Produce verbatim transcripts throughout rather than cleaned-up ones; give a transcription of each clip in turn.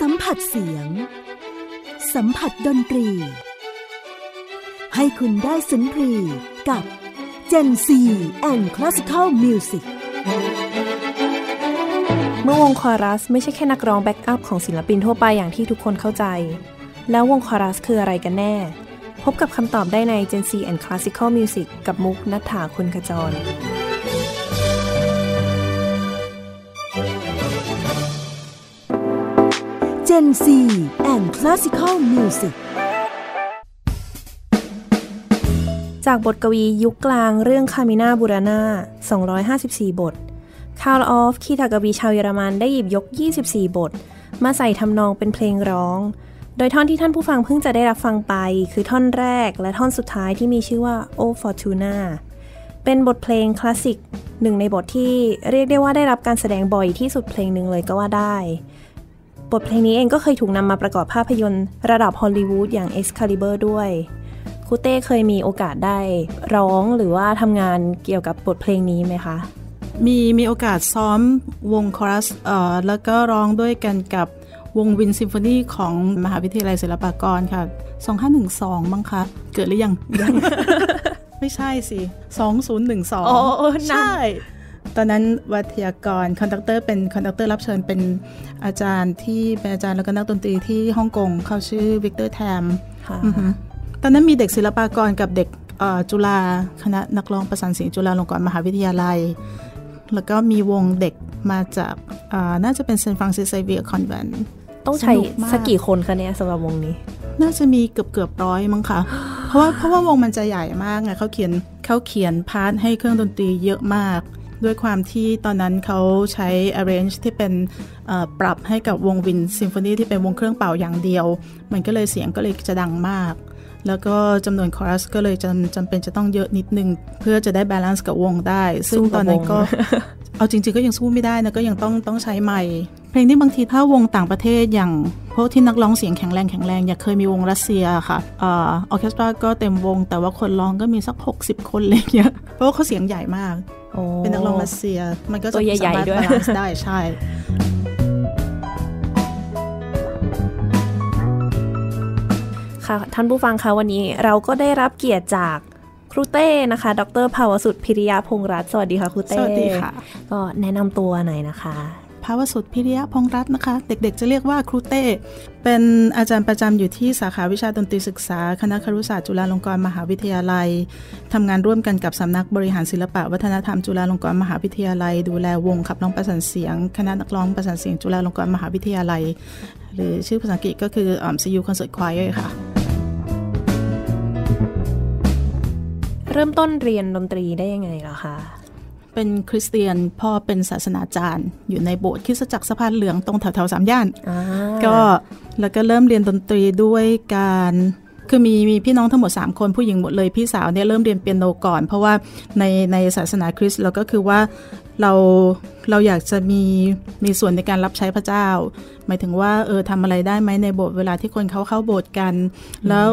สัมผัสเสียงสัมผัสดนตรีให้คุณได้สุนทรีกับ Gen Z and Classical Music เมื่อวงคอรัสไม่ใช่แค่นักร้องแบ็คอัพของศิลปินทั่วไปอย่างที่ทุกคนเข้าใจแล้ววงคอรัสคืออะไรกันแน่พบกับคำตอบได้ใน Gen Z and Classical Music กับมุกณัฐฐา คุณขจรGen Z and Classical Music จากบทกวียุคกลางเรื่องคามิน่าบูราน่าสองร้อยห้าสิบสี่บทคาร์ลออฟคีตากวีชาวเยอรมันได้หยิบยกยี่สิบสี่บทมาใส่ทำนองเป็นเพลงร้องโดยท่อนที่ท่านผู้ฟังเพิ่งจะได้รับฟังไปคือท่อนแรกและท่อนสุดท้ายที่มีชื่อว่า O Fortuna เป็นบทเพลงคลาสสิกหนึ่งในบทที่เรียกได้ว่าได้รับการแสดงบ่อยที่สุดเพลงหนึ่งเลยก็ว่าได้บทเพลงนี้เองก็เคยถูกนำมาประกอบภาพยนตร์ระดับฮอลลีวูดอย่าง Excalibur ด้วยคุเต้เคยมีโอกาสได้ร้องหรือว่าทำงานเกี่ยวกับบทเพลงนี้ไหมคะมีมีโอกาสซ้อมวงคอรัสเอ่อแล้วก็ร้องด้วยกันกับวงวินซิมโฟนีของมหาวิทยาลัยศิลปากรค่ะสองพันห้าร้อยสิบสองมั้งคะเกิดหรือยัง ไม่ใช่สิสองพันสิบสองอ๋อใช่ตอนนั้นวิทยากรคอนดักเตอร์เป็นคอนดักเตอร์รับเชิญเป็นอาจารย์ที่เป็นอาจารย์แล้วก็นักดนตรีที่ฮ่องกงเขาชื่อวิกเตอร์แทมตอนนั้นมีเด็กศิลปากรกับเด็กจุฬาคณะนักร้องประสานเสียงจุฬาลงกรณ์มหาวิทยาลัยแล้วก็มีวงเด็กมาจากน่าจะเป็นเซนต์ฟรานซิสไซเวียร์คอนแวนต์ต้องใช้สักกี่คนคะเนี่ยสำหรับวงนี้น่าจะมีเกือบเกือบร้อยมั้งค่ะ เพราะว่าเพราะว่าวงมันจะใหญ่มากไงเขาเขียนเขาเขียนพาร์ทให้เครื่องดนตรีเยอะมากด้วยความที่ตอนนั้นเขาใช้ arrange ที่เป็นปรับให้กับวงวินซิมโฟนีที่เป็นวงเครื่องเป่าอย่างเดียวมันก็เลยเสียงก็เลยจะดังมากแล้วก็จำนวนคอรัสก็เลยจำจำเป็นจะต้องเยอะนิดนึงเพื่อจะได้ balance กับวงได้ซึ่งตอนนั้นก็ เอาจริงๆก็ยังสู้ไม่ได้นะก็ยังต้องต้องใช้ไมค์เพลงนี้บางทีถ้าวงต่างประเทศอย่างพวกที่นักร้องเสียงแข็งแรงแข็งแรงอย่างเคยมีวงรัสเซียค่ะออเคสตราก็เต็มวงแต่ว่าคนร้องก็มีสักหกสิบคนเลยเนี่ยเพราะว่าเขาเสียงใหญ่มากเป็นนักร้องรัสเซียมันก็จะสามารถบาลานซ์ได้ใช่ค่ะท่านผู้ฟังคะวันนี้เราก็ได้รับเกียรติจากครูเต้นะคะดรภาวสุทธิ์พิริยะพงษ์รัตน์สวัสดีค่ะครูเต้สวัสดีค่ะก็แนะนำตัวหน่อยนะคะภาวสุทธิ์พิริยะพงษ์รัตน์นะคะเด็กๆจะเรียกว่าครูเต้เป็นอาจารย์ประจำอยู่ที่สาขาวิชาดนตรีศึกษาคณะครุศาสตร์จุฬาลงกรณ์มหาวิทยาลัยทำงานร่วมกันกับสำนักบริหารศิลปะวัฒนธรรมจุฬาลงกรณ์มหาวิทยาลัยดูแลวงขับร้องประสานเสียงคณะนักร้องประสานเสียงจุฬาลงกรณ์มหาวิทยาลัยหรือชื่อภาษาอังกฤษก็คือ ซี ยู Concert Choir ค่ะเริ่มต้นเรียนดนตรีได้ยังไงล่ะคะเป็นคริสเตียนพ่อเป็นศาสนาจารย์อยู่ในโบสถ์คริสตจักรสะพานเหลืองตรงแถวๆสามย่านก็แล้วก็เริ่มเรียนดนตรีด้วยการคือมีมีพี่น้องทั้งหมดสามคนผู้หญิงหมดเลยพี่สาวเนี่ยเริ่มเรียนเปียโนก่อนเพราะว่าในในศาสนาคริสต์เราก็คือว่าเราเราอยากจะมีมีส่วนในการรับใช้พระเจ้าหมายถึงว่าเออทำอะไรได้ไหมในโบสถ์เวลาที่คนเขาเข้าโบสถ์กันแล้ว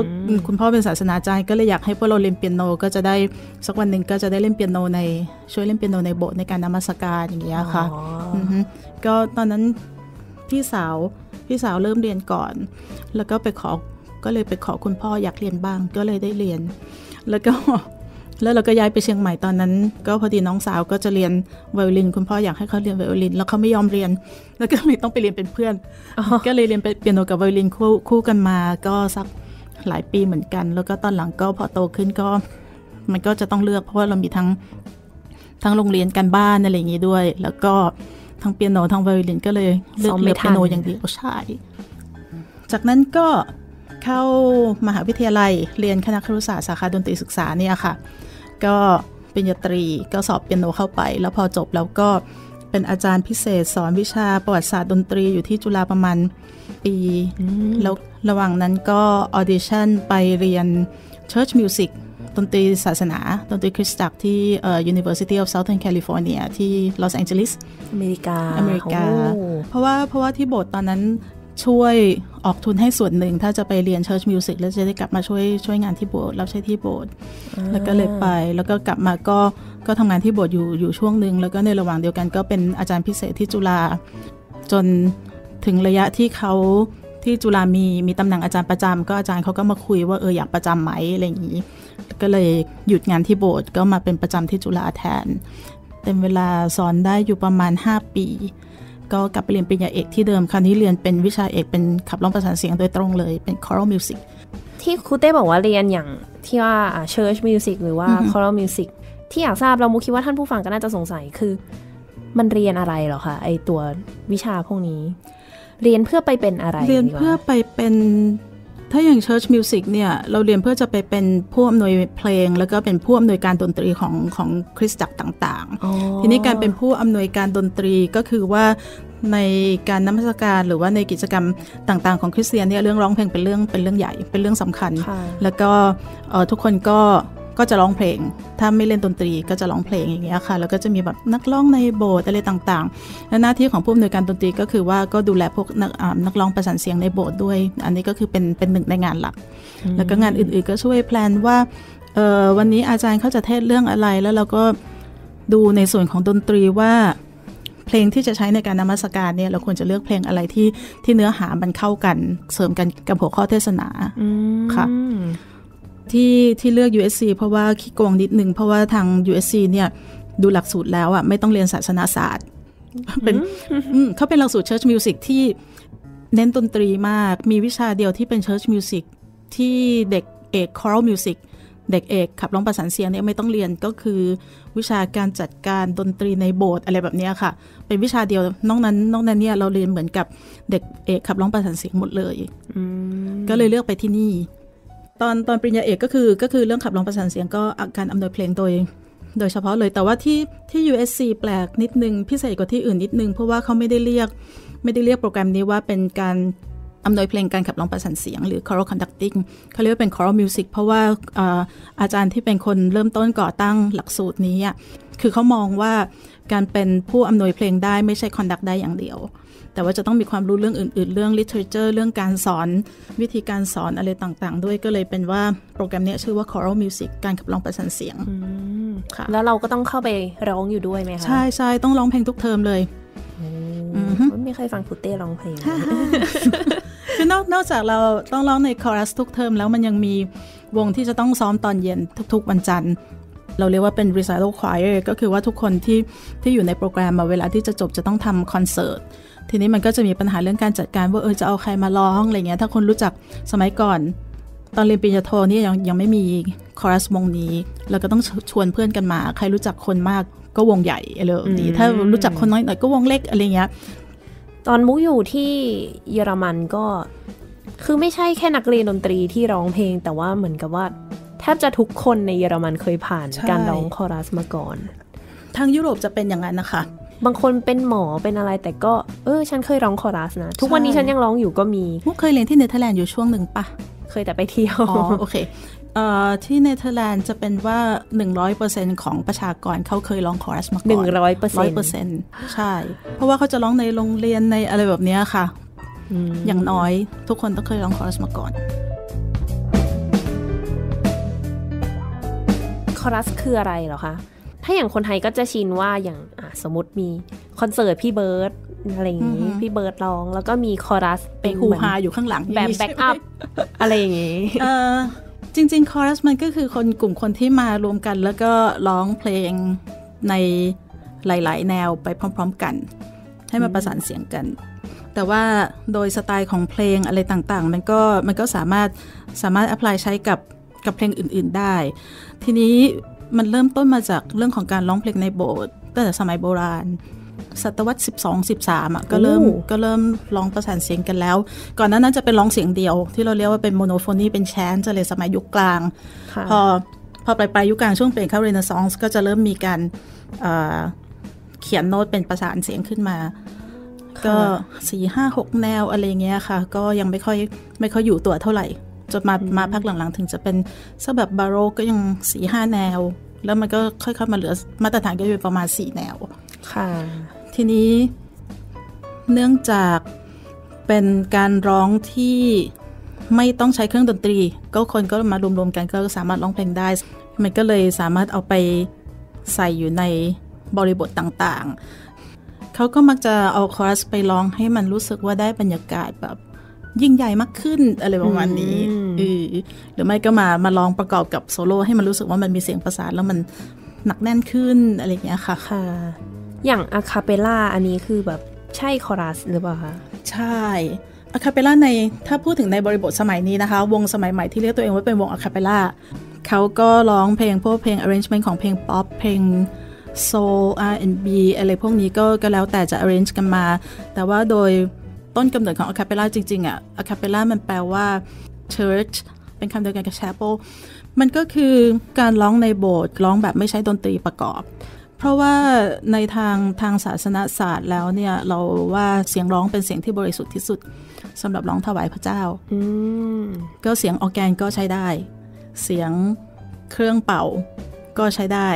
คุณพ่อเป็นศาสนาจารย์ก็เลยอยากให้พวกเราเล่นเปียโนก็จะได้สักวันหนึ่งก็จะได้เล่นเปียโนในช่วยเล่นเปียโนในโบสถ์ในการนมัสการอย่างเงี้ยค่ะก็ตอนนั้นพี่สาวพี่สาวเริ่มเรียนก่อนแล้วก็ไปขอก็เลยไปขอคุณพ่ออยากเรียนบ้างก็เลยได้เรียนแล้วก็แล้วเราก็ย้ายไปเชียงใหม่ตอนนั้นก็พอดีน้องสาวก็จะเรียนไวโอลินคุณพ่ออยากให้เขาเรียนไวโอลินแล้วเขาไม่ยอมเรียนแล้วก็เลยต้องไปเรียนเป็นเพื่อน oh. ก็เลยเรียนเปียโนกับไวโอลินคู่คู่กันมาก็สักหลายปีเหมือนกันแล้วก็ตอนหลังก็พอโตขึ้นก็มันก็จะต้องเลือกเพราะว่าเรามีทั้งทั้งโรงเรียนการบ้านอะไรอย่างงี้ด้วยแล้วก็ทั้งเปียโนทั้งไวโอลินก็เลยเลือกเรียนเปียโนอย่างเดียวใช่จากนั้นก็เข้ามหาวิทยาลัยเรียนคณะครุศาสตร์สาขาดนตรีศึกษาเนี่ยค่ะก็ปริญญาตรีก็สอบเปียโนเข้าไปแล้วพอจบแล้วก็เป็นอาจารย์พิเศษสอนวิชาประวัติศาสตร์ดนตรีอยู่ที่จุฬาประมาณปีแล้วระหว่างนั้นก็ออดิชั่นไปเรียน Church Music ดนตรีศาสนาดนตรีคริสตจักรที่ University of Southern California ที่ Los Angeles อเมริกาอเมริกาเพราะว่าเพราะว่าที่โบสถ์ตอนนั้นช่วยออกทุนให้ส่วนหนึ่งถ้าจะไปเรียน Church Music แล้วจะได้กลับมาช่วยช่วยงานที่โบสถ์รับใช้ที่โบสถ์แล้วก็เลยไปแล้วก็กลับมาก็ก็ทำงานที่โบสถ์อยู่อยู่ช่วงหนึ่งแล้วก็ในระหว่างเดียวกันก็เป็นอาจารย์พิเศษที่จุฬา จนถึงระยะที่เขาที่จุฬามีมีตำแหน่งอาจารย์ประจำก็อาจารย์เขาก็มาคุยว่าเอออยากประจำไหมอะไรอย่างนี้ก็เลยหยุดงานที่โบสถ์ก็มาเป็นประจำที่จุฬาแทนเต็มเวลาสอนได้อยู่ประมาณห้าปีก็กลับไปเรียนปริญญาเอกที่เดิมคราวนี้เรียนเป็นวิชาเอกเป็นขับร้องประสานเสียงโดยตรงเลยเป็น choral music ที่ครูเต้บอกว่าเรียนอย่างที่ว่า church music หรือว่า choral music ที่อยากทราบเรามูคิดว่าท่านผู้ฟังก็น่าจะสงสัยคือมันเรียนอะไรหรอคะไอตัววิชาพวกนี้เรียนเพื่อไปเป็นอะไรเรียนเพื่อไปเป็นถ้าอย่าง church music เนี่ยเราเรียนเพื่อจะไปเป็นผู้อำนวยเพลงแล้วก็เป็นผู้อำนวยการดนตรีของของคริสตจักรต่างๆทีนี้การเป็นผู้อำนวยการดนตรีก็คือว่าในการนมัสการหรือว่าในกิจกรรมต่างๆของคริสเตียนเนี่ยเรื่องร้องเพลงเป็นเรื่องเป็นเรื่องใหญ่เป็นเรื่องสำคัญแล้วก็ทุกคนก็ก็จะร้องเพลงถ้าไม่เล่นดนตรีก็จะร้องเพลงอย่างเงี้ยค่ะแล้วก็จะมีแบบนักร้องในโบสถ์อะไรต่างๆและหน้าที่ของผู้อำนวยการดนตรีก็คือว่าก็ดูแลพวกนักนักร้องประสานเสียงในโบสถ์ด้วยอันนี้ก็คือเป็นเป็นหนึ่งในงานหลักแล้วก็งานอื่นๆก็ช่วยแพลนว่าเออวันนี้อาจารย์เขาจะเทศเรื่องอะไรแล้วเราก็ดูในส่วนของดนตรีว่าเพลงที่จะใช้ในการนมัสการเนี่ยเราควรจะเลือกเพลงอะไรที่ที่เนื้อหามันเข้ากันเสริมกันกับหัวข้อเทศนาค่ะที่ที่เลือก ยู เอส ซี เพราะว่าขี้โกงนิดนึงเพราะว่าทาง ยู เอส ซี เนี่ยดูหลักสูตรแล้วอ่ะไม่ต้องเรียนศาสนาศาสตร์เป็นเขาเป็นหลักสูตร Church Music ที่เน้นดนตรีมากมีวิชาเดียวที่เป็น Church Music ที่เด็กเอก Choral Music เด็กเอกขับร้องประสานเสียงเนี่ยไม่ต้องเรียนก็คือวิชาการจัดการดนตรีในโบสถ์อะไรแบบนี้ค่ะเป็นวิชาเดียวนอกนั้นนอกนั้นเนี่ยเราเรียนเหมือนกับเด็กเอกขับร้องประสานเสียงหมดเลยก็เลยเลือกไปที่นี่ตอนตอนปริญญาเอกก็คือก็คือเรื่องขับร้องประสานเสียงก็การอำนวยเพลงโดยโดยเฉพาะเลยแต่ว่าที่ที่ ยู เอส ซี แปลกนิดนึงพิเศษกว่าที่อื่นนิดนึงเพราะว่าเขาไม่ได้เรียกไม่ได้เรียกโปรแกรมนี้ว่าเป็นการอำนวยเพลงการขับร้องประสานเสียงหรือ choral conducting เขาเรียกว่าเป็น choral music เพราะว่าอาจารย์ที่เป็นคนเริ่มต้นก่อตั้งหลักสูตรนี้คือเขามองว่าการเป็นผู้อำนวยเพลงได้ไม่ใช่ conduct ได้อย่างเดียวแต่ว่าจะต้องมีความรู้เรื่องอื่นๆเรื่อง literature เรื่องการสอนวิธีการสอนอะไรต่างๆด้วยก็เลยเป็นว่าโปรแกรมนี้ชื่อว่า choral music การขับร้องประสานเสียงค่ะแล้วเราก็ต้องเข้าไปร้องอยู่ด้วยไหมคะใช่ๆต้องร้องเพลงทุกเทอมเลยไม่เคยฟังพุตเต้ร้องเพลงคือนอกนอกจากเราต้องร้องในคอรัสทุกเทอมแล้วมันยังมีวงที่จะต้องซ้อมตอนเย็นทุกๆวันจันทร์เราเรียกว่าเป็น recital choir ก็คือว่าทุกคนที่ที่อยู่ในโปรแกรมมาเวลาที่จะจบจะต้องทำคอนเสิร์ตทีนี้มันก็จะมีปัญหาเรื่องการจัดการว่าเออจะเอาใครมาร้องอะไรเงี้ยถ้าคนรู้จักสมัยก่อนตอนเรียนปริญญาโทนี่ยังยังไม่มีคอรัสวงนี้เราก็ต้องชวนเพื่อนกันมาใครรู้จักคนมากก็วงใหญ่อะไรแบบนี้ถ้ารู้จักคนน้อยหน่อยก็วงเล็กอะไรเงี้ยตอนมุกอยู่ที่เยอรมันก็คือไม่ใช่แค่นักเรียนดนตรีที่ร้องเพลงแต่ว่าเหมือนกับว่าแทบจะทุกคนในเยอรมันเคยผ่านการร้องคอรัสมาก่อนทางยุโรปจะเป็นอย่างนั้นนะคะบางคนเป็นหมอเป็นอะไรแต่ก็เออฉันเคยร้องคอรัสนะทุกวันนี้ฉันยังร้องอยู่ก็มีมุกเคยเรียนที่เนเธอร์แลนด์อยู่ช่วงหนึ่งปะเคยแต่ไปเที่ยวอ๋อโอเคเอ่อที่เนเธอร์แลนด์จะเป็นว่า หนึ่งร้อยเปอร์เซ็นต์ ของประชากรเขาเคยร้องคอรัสมาก่อน หนึ่งร้อยเปอร์เซ็นต์ หนึ่งร้อยเปอร์เซ็นต์ ใช่เพราะว่าเขาจะร้องในโรงเรียนในอะไรแบบนี้ค่ะอย่างน้อยทุกคนต้องเคยร้องคอรัสมาก่อนคอรัสคืออะไรเหรอคะถ้าอย่างคนไทยก็จะชินว่าอย่างสมมติมีคอนเสิร์ตพี่เบิร์ดอะไรอย่างนี้พี่เบิร์ดร้องแล้วก็มีคอรัสเป็นฮูฮาอยู่ข้างหลังแบบแบ็คอัพอะไรอย่างนี้จริงๆคอรัสมันก็คือคนกลุ่มคนที่มารวมกันแล้วก็ร้องเพลงในหลายๆแนวไปพร้อมๆกันให้มาประสานเสียงกันแต่ว่าโดยสไตล์ของเพลงอะไรต่างๆมันก็มันก็สามารถสามารถแอพพลายใช้กับกับเพลงอื่นๆได้ทีนี้มันเริ่มต้นมาจากเรื่องของการร้องเพลงในโบสถ์ตั้งแต่สมัยโบราณศตวรรษสิบสอง สิบสามอ่ะก็เริ่มก็เริ่มร้องประสานเสียงกันแล้วก่อนหน้านั้นจะเป็นร้องเสียงเดียวที่เราเรียกว่าเป็นโมโนโฟนีเป็นแชนจะเลยสมัยยุคกลางพอพอปลายปลายยุคกลางช่วงเปลี่ยนเข้าเรเนซองส์ก็จะเริ่มมีการเขียนโน้ตเป็นประสานเสียงขึ้นมาก็ สี่ ห้า หก แนวอะไรเงี้ยค่ะก็ยังไม่ค่อยไม่ค่อยอยู่ตัวเท่าไหร่จนมามาพักหลังๆถึงจะเป็นสักแบบบาโรกก็ยัง สี่ ห้า แนวแล้วมันก็ค่อยๆมาเหลือมาตรฐานก็อยู่ประมาณสี่แนวค่ะทีนี้เนื่องจากเป็นการร้องที่ไม่ต้องใช้เครื่องดนตรีก็คนก็มารวมๆกันก็สามารถร้องเพลงได้มันก็เลยสามารถเอาไปใส่อยู่ในบริบทต่างๆ เขาก็มักจะเอาคอรัสไปร้องให้มันรู้สึกว่าได้บรรยากาศแบบยิ่งใหญ่มากขึ้นอะไรประมาณนี้หรือไม่ก็มามาลองประกอบกับโซโล่ให้มันรู้สึกว่ามันมีเสียงประสานแล้วมันหนักแน่นขึ้นอะไรอย่างเงี้ยค่ะค่ะอย่างอะคาเปลล่าอันนี้คือแบบใช่คอรัสหรือเปล่าคะใช่อะคาเปลล่าในถ้าพูดถึงในบริบทสมัยนี้นะคะวงสมัยใหม่ที่เรียกตัวเองว่าเป็นวงอะคาเปลล่าเขาก็ร้องเพลงพวกเพลง arrangement ของเพลงป๊อปเพลงโซล อาร์ แอนด์ บี อะไรพวกนี้ก็ก็แล้วแต่จะ arrange กันมาแต่ว่าโดยต้นกำเนิดของอะคาเปลล่าจริงๆอ่ะอะคาเปลล่ามันแปลว่า church เป็นคำเดียวกันกับ chapel มันก็คือการร้องในโบสถ์ร้องแบบไม่ใช้ดนตรีประกอบเพราะว่าในทางทางศาสนศาสตร์แล้วเนี่ยเราว่าเสียงร้องเป็นเสียงที่บริสุทธิ์ที่สุดสำหรับร้องถวายพระเจ้า mm. ก็เสียงออร์แกนก็ใช้ได้เสียงเครื่องเป่าก็ใช้ได้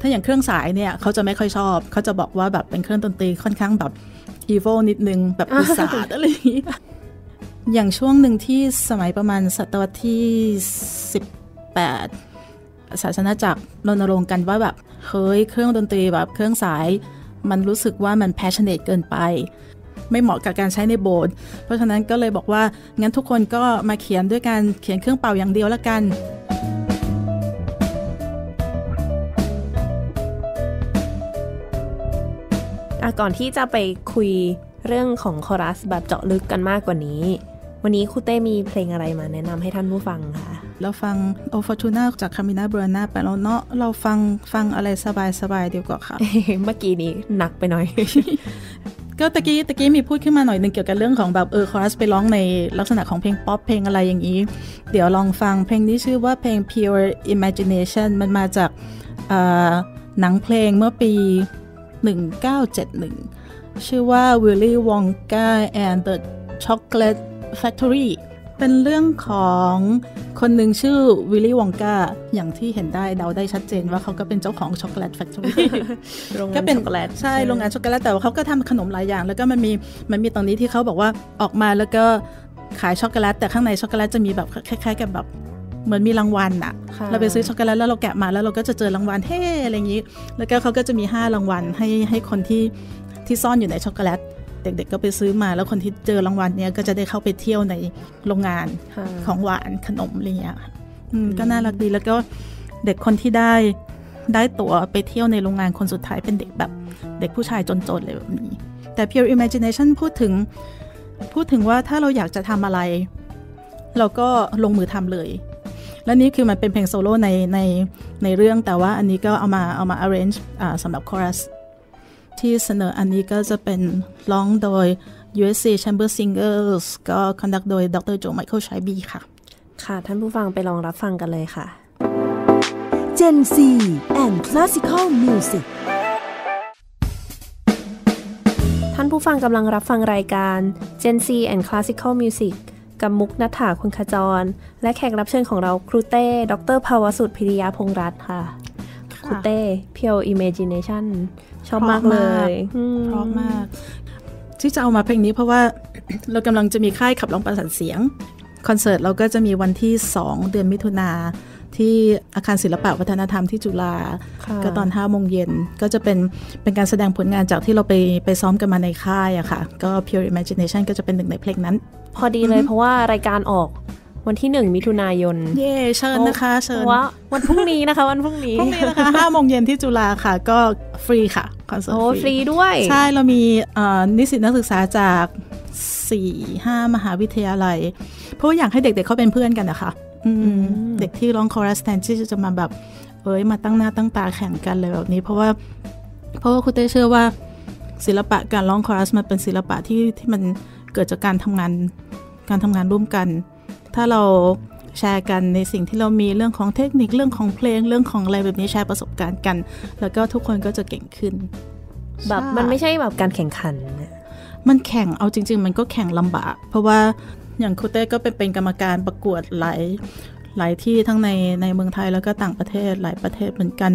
ถ้าอย่างเครื่องสายเนี่ยเขาจะไม่ค่อยชอบเขาจะบอกว่าแบบเป็นเครื่องดนตรีค่อนข้างแบบอีโวนิดนึงแบบปีศาจอะไรอย่างนี้อย่างช่วงหนึ่งที่สมัยประมาณศตวรรษที่สิบแปดศาสนาจักรรณรงค์กันว่าแบบเฮ้ยเครื่องดนตรีแบบเครื่องสายมันรู้สึกว่ามัน passionate เกินไปไม่เหมาะกับการใช้ในโบสถ์เพราะฉะนั้นก็เลยบอกว่างั้นทุกคนก็มาเขียนด้วยการเขียนเครื่องเป่าอย่างเดียวละกันก่อนที่จะไปคุยเรื่องของคอรัสแบบเจาะลึกกันมากกว่านี้วันนี้ครูเต้มีเพลงอะไรมาแนะนำให้ท่านผู้ฟังค่ะเราฟัง O Fortuna จาก Carmina Burana ไปแล้วเนาะเราฟังฟังอะไรสบายๆดีกว่าค่ะ เมื่อกี้นี้หนักไปหน่อย ก็ตะกี้ตะกี้มีพูดขึ้นมาหน่อยนึงเกี่ยวกับเรื่องของแบบเออคอรัสไปร้องในลักษณะของเพลงป๊อปเพลงอะไรอย่างนี้เดี๋ยวลองฟังเพลงนี้ชื่อว่าเพลง Pure Imagination มันมาจากหนังเพลงเมื่อปีหนึ่งเก้าเจ็ดหนึ่งชื่อว่า Willy Wonka and the Chocolate Factory เป็นเรื่องของคนหนึ่งชื่อ Willy Wonka อย่างที่เห็นได้เดาได้ชัดเจนว่าเขาก็เป็นเจ้าของ Chocolate Factory โรงงานช็อกโกแลตใช่โรงงานช็อกโกแลตแต่ว่าเขาก็ทำขนมหลายอย่างแล้วก็มันมีมันมีตรงนี้ที่เขาบอกว่าออกมาแล้วก็ขายช็อกโกแลตแต่ข้างในช็อกโกแลตจะมีแบบคล้ายๆกับแบบเหมือนมีรางวัลอะเราไปซื้อช็อกโกแลตแล้วเราแกะมาแล้วเราก็จะเจอรางวัลเฮ้อะไรอย่างนี้แล้วก็เขาก็จะมีห้ารางวัลให้ให้คนที่ที่ซ่อนอยู่ในช็อกโกแลตเด็กๆก็ไปซื้อมาแล้วคนที่เจอรางวัลเนี้ยก็จะได้เข้าไปเที่ยวในโรงงานของหวานขนมอะไรอย่างเงี้ยก็น่ารักดีแล้วก็เด็กคนที่ได้ได้ตั๋วไปเที่ยวในโรงงานคนสุดท้ายเป็นเด็กแบบเด็กผู้ชายจนๆเลยแบบนี้แต่ Pure Imagination พูดถึงพูดถึงว่าถ้าเราอยากจะทำอะไรเราก็ลงมือทำเลยและนี่คือมันเป็นเพลงโซโล่ในในในเรื่องแต่ว่าอันนี้ก็เอามาเอามา arrange อ่าสำหรับคอรัสที่เสนออันนี้ก็จะเป็นร้องโดย ยู เอส ซี Chamber Singers ก็ conduct โดยดร.โจ ไมเคิล ไชบีค่ะค่ะท่านผู้ฟังไปลองรับฟังกันเลยค่ะ Gen Z and Classical Music ท่านผู้ฟังกำลังรับฟังรายการ Gen Z and Classical Musicกับมุกณัฐฐา คุณขจรและแขกรับเชิญของเราครูเต้ดร.ภาวสุทธิ์ พิริยพงษ์รัตน์ค่ะครูเต้ Pure Imagination ชอบมากเลยเพราะมากที่จะเอามาเพลงนี้เพราะว่าเรากำลังจะมีค่ายขับร้องประสานเสียงคอนเสิร์ตเราก็จะมีวันที่สองเดือนมิถุนาที่อาคารศิลปะวัฒนธรรมที่จุฬาก็ตอนห้าโมงเย็นก็จะเป็นเป็นการแสดงผลงานจากที่เราไปไปซ้อมกันมาในค่ายอะค่ะก็ Pure Imagination ก็จะเป็นหนึ่งในเพลงนั้นพอดีเลยเพราะว่ารายการออกวันที่หนึ่งมิถุนายนเย่เชิญนะคะเชิญว่าวันพรุ่งนี้นะคะวันพรุ่งนี้พรุ่งนี้นะคะห้าโมงเย็นที่จุฬาค่ะก็ฟรีค่ะคอนเสิร์ตโอ้ฟรีด้วยใช่เรามีนิสิตนักศึกษาจากสี่ห้ามหาวิทยาลัยเพราะว่าอยากให้เด็กๆ เ, เขาเป็นเพื่อนกันนะคะเด็กที่ร้องคอรัสแทนที่จะมาแบบเอ้ยมาตั้งหน้าตั้งตาแข่งกันเลยแบบนี้เพราะว่าเพราะว่าคุณเต้เชื่อว่าศิลปะการร้องคอรัสมันเป็นศิลปะที่ที่มันเกิดจากการทำงานการทำงานร่วมกันถ้าเราแชร์กันในสิ่งที่เรามีเรื่องของเทคนิคเรื่องของเพลงเรื่องของอะไรแบบนี้แชร์ประสบการณ์กันแล้วก็ทุกคนก็จะเก่งขึ้นแบบมันไม่ใช่แบบการแข่งขันมันแข่งเอาจริงๆมันก็แข่งลำบากเพราะว่าอย่างครูเต้ก็เป็นเป็นกรรมการประกวดหลายหลายที่ทั้งในในเมืองไทยแล้วก็ต่างประเทศหลายประเทศเหมือนกัน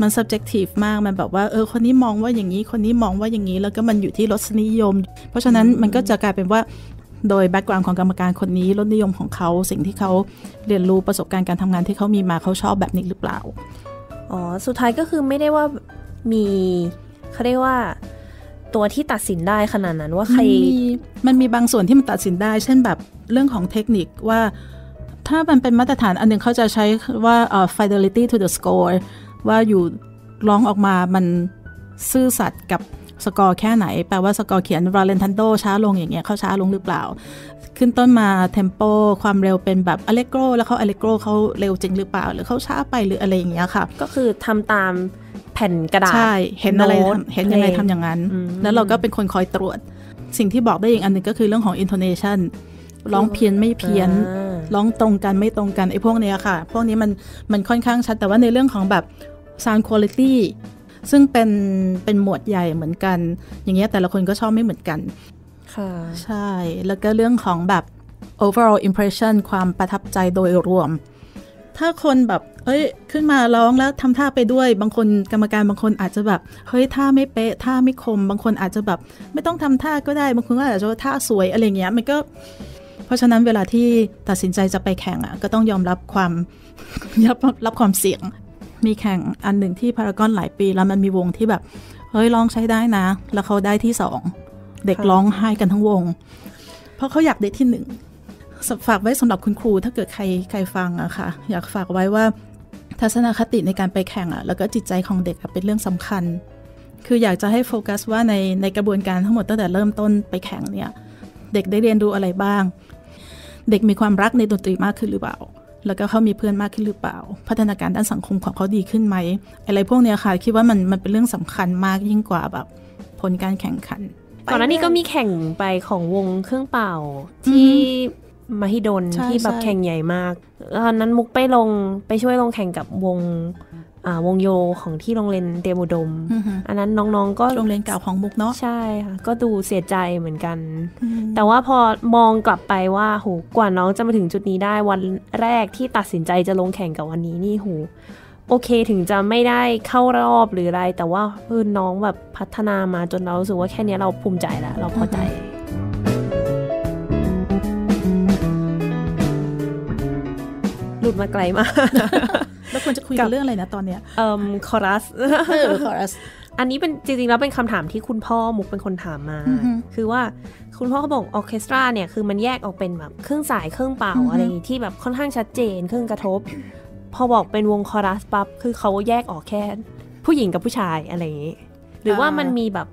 มัน subjective มากมันแบบว่าเออคนนี้มองว่าอย่างนี้คนนี้มองว่าอย่างนี้แล้วก็มันอยู่ที่รสนิยมเพราะฉะนั้นมันก็จะกลายเป็นว่าโดย background ของกรรมการคนนี้รสนิยมของเขาสิ่งที่เขาเรียนรู้ประสบการณ์การทำงานที่เขามีมาเขาชอบแบบนี้หรือเปล่าอ๋อสุดท้ายก็คือไม่ได้ว่ามีเขาเรียกว่า ตัวที่ตัดสินได้ขนาดนั้นว่าใครมันมีบางส่วนที่มันตัดสินได้เช่นแบบเรื่องของเทคนิคว่าถ้ามันเป็นมาตรฐานอันนึงเขาจะใช้ว่า uh, fidelity to the score ว่าอยู่ร้องออกมามันซื่อสัตย์กับสกอร์แค่ไหนแปลว่าสกอร์เขียน Rallentando ช้าลงอย่างเงี้ยเขาช้าลงหรือเปล่าขึ้นต้นมาเทมโปความเร็วเป็นแบบ Allegro แล้วเขา Allegro เขาเร็วจริงหรือเปล่าหรือเขาช้าไปหรืออะไรอย่างเงี้ยค่ะก็คือทำตามแผ่นกระดาษใช่เห็นอะไรเห็นยังไงทำอย่างนั้นแล้วเราก็เป็นคนคอยตรวจสิ่งที่บอกได้อีกอันนึงก็คือเรื่องของ intonation ร้องเพี้ยนไม่เพี้ยนร้องตรงกันไม่ตรงกันไอ้พวกเนี้ยค่ะพวกนี้มันมันค่อนข้างชัดแต่ว่าในเรื่องของแบบ sound qualityซึ่งเป็นเป็นหมวดใหญ่เหมือนกันอย่างเงี้ยแต่ละคนก็ชอบไม่เหมือนกันค่ะใช่แล้วก็เรื่องของแบบ overall impression ความประทับใจโดยรวมถ้าคนแบบเอ้ยขึ้นมาร้องแล้วทำท่าไปด้วยบางคนกรรมการบางคนอาจจะแบบเฮ้ยท่าไม่เป๊ะท่าไม่คมบางคนอาจจะแบบไม่ต้องทำท่าก็ได้บางคนก็อาจจะท่าสวยอะไรเงี้ยมันก็เพราะฉะนั้นเวลาที่ตัดสินใจจะไปแข่งอ่ะก็ต้องยอมรับความยอมรับความเสี่ยงมีแข่งอันหนึ่งที่พารากอนหลายปีแล้วมันมีวงที่แบบเฮ้ยร้องใช้ได้นะแล้วเขาได้ที่สองเด็กร้องไห้กันทั้งวงเพราะเขาอยากได้ที่หนึ่งฝากไว้สำหรับคุณครูถ้าเกิดใครใครฟังอะค่ะอยากฝากไว้ว่าทัศนคติในการไปแข่งอะแล้วก็จิตใจของเด็กเป็นเรื่องสำคัญคืออยากจะให้โฟกัสว่าในในกระบวนการทั้งหมดตั้งแต่เริ่มต้นไปแข่งเนี่ยเด็กได้เรียนรู้อะไรบ้างเด็กมีความรักในดนตรีมากขึ้นหรือเปล่าแล้วก็เขามีเพื่อนมากขึ้นหรือเปล่าพัฒนาการด้านสังคมของเขาดีขึ้นไหมอะไรพวกเนี้ยค่ะคิดว่ามันมันเป็นเรื่องสำคัญมากยิ่งกว่าแบบผลการแข่งขันก่อนหน้านี้ก็มีแข่งไปของวงเครื่องเป่าที่มหิดลที่แบบแข่งใหญ่มากตอนนั้นมุกไปลงไปช่วยลงแข่งกับวงวงโยของที่โรงเรียนเตรียมอุดมอันนั้นน้องๆก็โรงเรียนเก่าของมุกเนาะใช่ค่ะก็ดูเสียใจเหมือนกันแต่ว่าพอมองกลับไปว่าโหกว่าน้องจะมาถึงจุดนี้ได้วันแรกที่ตัดสินใจจะลงแข่งกับวันนี้นี่โหโอเคถึงจะไม่ได้เข้ารอบหรืออะไรแต่ว่าเออน้องแบบพัฒนามาจนเรารู้สึกว่าแค่นี้เราภูมิใจแล้วเราพอใจหลุดมาไกลมากแล้วควรจะคุยกันเรื่องอะไรนะตอนเนี้ยเอ่อคอรัสเออคอรัสอันนี้เป็นจริงๆแล้วเป็นคำถามที่คุณพ่อมุกเป็นคนถามมาคือว่าคุณพ่อเขาบอกออร์เคสตราเนี่ยคือมันแยกออกเป็นแบบเครื่องสายเครื่องเป่าอะไรที่แบบค่อนข้างชัดเจนเครื่องกระทบพอบอกเป็นวงคอรัสปั๊บคือเขาแยกออกแค่ผู้หญิงกับผู้ชายอะไรอย่างนี้หรือว่ามันมีแบบ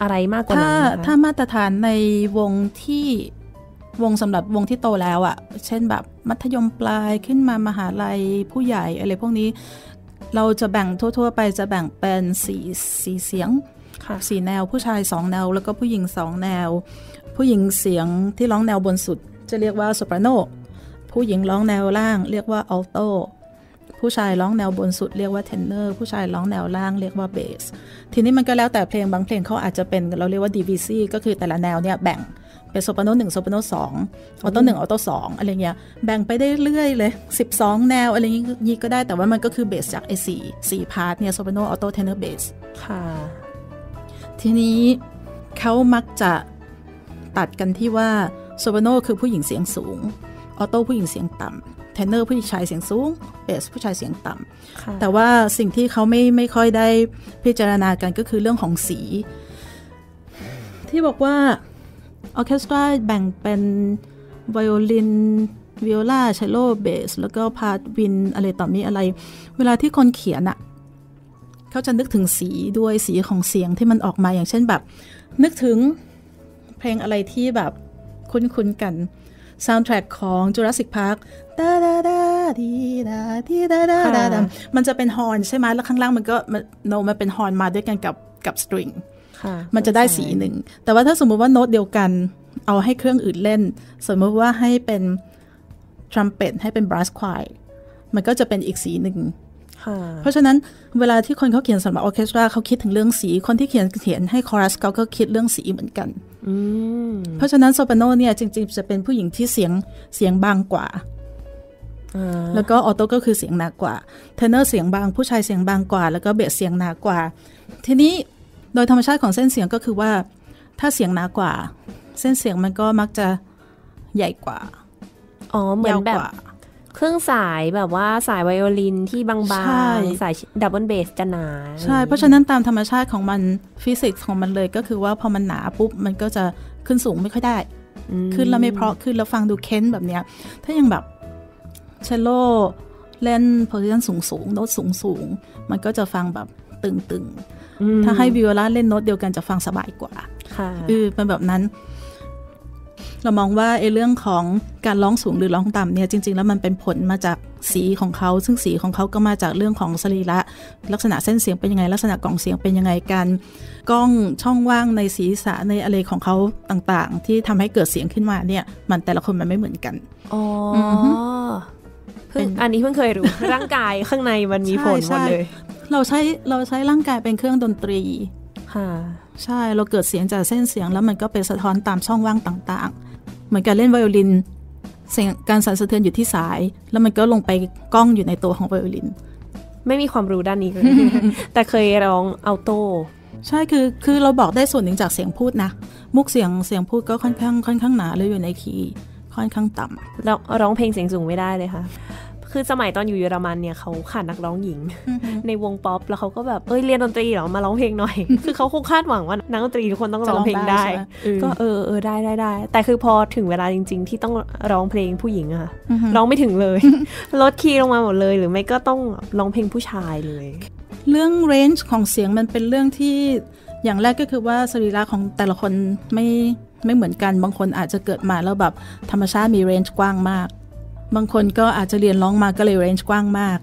อะไรมากกว่านั้นถ้าถ้ามาตรฐานในวงที่วงสำหรับวงที่โตแล้วอ่ะเช่นแบบมัธยมปลายขึ้นมามหาลัยผู้ใหญ่อะไรพวกนี้เราจะแบ่งทั่วๆไปจะแบ่งเป็นสี่สี่เสียงสี่แนวผู้ชายสองแนวแล้วก็ผู้หญิงสองแนวผู้หญิงเสียงที่ร้องแนวบนสุดจะเรียกว่าโซปราโนผู้หญิงร้องแนวล่างเรียกว่าอัลโตผู้ชายร้องแนวบนสุดเรียกว่าเทนเนอร์ผู้ชายร้องแนวล่างเรียกว่าเบสทีนี้มันก็แล้วแต่เพลงบางเพลงเขาอาจจะเป็นเราเรียกว่า ดี วี ซี ก็คือแต่ละแนวเนี่ยแบ่งเป็นโซปราโนหนึ่งโซปราโนสองอัลโต้หนึ่งอัลโต้สองอะไรเงี้ยแบ่งไปได้เรื่อยเลยสิบสองแนวอะไรงี้ก็ได้แต่ว่ามันก็คือเบสจากไอ้สี่ สี่พาร์ทเนี่ยโซปราโนอัลโต้เทนเนอร์เบสค่ะทีนี้เขามักจะตัดกันที่ว่าโซปราโนคือผู้หญิงเสียงสูงออโต้ผู้หญิงเสียงต่ำเทนเนอร์ผู้ชายเสียงสูงเบสผู้ชายเสียงต่ำแต่ว่าสิ่งที่เขาไม่ไม่ค่อยได้พิจารณากันก็คือเรื่องของสีที่บอกว่าออเคสตราแบ่งเป็นไวโอลินวิโอลาเชลโลเบสแล้วก็พาร์ทวินอะไรต่อมีอะไรเวลาที่คนเขียนอะเขาจะนึกถึงสีด้วยสีของเสียงที่มันออกมาอย่างเช่นแบบนึกถึงเพลงอะไรที่แบบคุ้นๆกันซาวด์แทร็กของ Jurassic Park ดาดาดาดีดาดีดาดาดาดามันจะเป็นฮอร์นใช่ไหมแล้วข้างล่างมันก็โนมันเป็นฮอร์นมาด้วยกันกับกับสตริงมันจะได้สีหนึ่งแต่ว่าถ้าสมมุติว่าโน้ตเดียวกันเอาให้เครื่องอื่นเล่นสมมติว่าให้เป็นทรัมเป็ตให้เป็นบรัสควายมันก็จะเป็นอีกสีหนึ่งเพราะฉะนั้นเวลาที่คนเขาเขียนสำหรับออร์เคสตราเขาคิดถึงเรื่องสีคนที่เขียนเขียนให้คอรัสเขาก็คิดเรื่องสีเหมือนกันเพราะฉะนั้นโซปราโนเนี่ยจริงๆจะเป็นผู้หญิงที่เสียงเสียงบางกว่าแล้วก็ออโต้ก็คือเสียงหนากว่าเทนเนอร์เสียงบางผู้ชายเสียงบางกว่าแล้วก็เบสเสียงหนากว่าทีนี้โดยธรรมชาติของเส้นเสียงก็คือว่าถ้าเสียงหนากว่าเส้นเสียงมันก็มักจะใหญ่กว่าอ๋อเหมือนแบบ เครื่องสายแบบว่าสายไวโอลินที่บางๆสายดับเบิลเบสจะหนาใช่เพราะฉะนั้นตามธรรมชาติของมันฟิสิกส์ของมันเลยก็คือว่าพอมันหนาปุ๊บมันก็จะขึ้นสูงไม่ค่อยได้ขึ้นแล้วไม่เพราะขึ้นแล้วฟังดูเค้นแบบเนี้ยถ้ายังแบบเชลโลเล่นโพซิชั่นสูงๆโน้ตสูงๆมันก็จะฟังแบบตึงๆถ้าให้วิโอลาเล่นโน้ตเดียวกันจะฟังสบายกว่าอือเป็นแบบนั้นเรามองว่าไอ้เรื่องของการร้องสูงหรือร้องต่ำเนี่ยจริงๆแล้วมันเป็นผลมาจากสีของเขาซึ่งสีของเขาก็มาจากเรื่องของสรีระลักษณะเส้นเสียงเป็นยังไงลักษณะกล่องเสียงเป็นยังไงการก้องช่องว่างในศีรษะในอะไรของเขาต่างๆที่ทำให้เกิดเสียงขึ้นมาเนี่ยมันแต่ละคนมันไม่เหมือนกันอ๋ออันนี้เพิ่งเคยรู้ร่างกายข้างในมันมีผลหมดเลยเราใช้เราใช้ร่างกายเป็นเครื่องดนตรีค่ะใช่เราเกิดเสียงจากเส้นเสียงแล้วมันก็เป็นสะท้อนตามช่องว่างต่างๆเหมือนการเล่นไวโอลินเสียงการสั่นสะเทือนอยู่ที่สายแล้วมันก็ลงไปก้องอยู่ในตัวของไวโอลินไม่มีความรู้ด้านนี้เลย แต่เคยร้องอัลโตใช่คือคือเราบอกได้ส่วนหนึ่งจากเสียงพูดนะมุกเสียงเสียงพูดก็ค่อนข้างค่อนข้างหนาเลยอยู่ในคีย์ค่อนข้างต่ำเราร้องเพลงเสียงสูงไม่ได้เลยค่ะคือสมัยตอนอยู่เยอรมันเนี่ยเขาขาดนักร้องหญิง ในวงป๊อปแล้วเขาก็แบบเอ้ยเรียนดนตรีเหรอมาร้องเพลงหน่อย คือเขาคงคาดหวังว่านักดนตรีทุกคนต้องร้องเพลงได้ก็เออเออได้ได้ได้แต่คือพอถึงเวลาจริงๆที่ต้องร้องเพลงผู้หญิงอะค่ะร้องไม่ถึงเลยลดคีย์ลงมาหมดเลยหรือไม่ก็ต้องร้องเพลงผู้ชายเลยเรื่องเรนจ์ของเสียงมันเป็นเรื่องที่อย่างแรกก็คือว่าสรีระของแต่ละคนไม่ไม่เหมือนกันบางคนอาจจะเกิดมาแล้วแบบธรรมชาติมีเรนจ์กว้างมากบางคนก็อาจจะเรียนร้องมาก็เลยเรนจ์กว้างมาก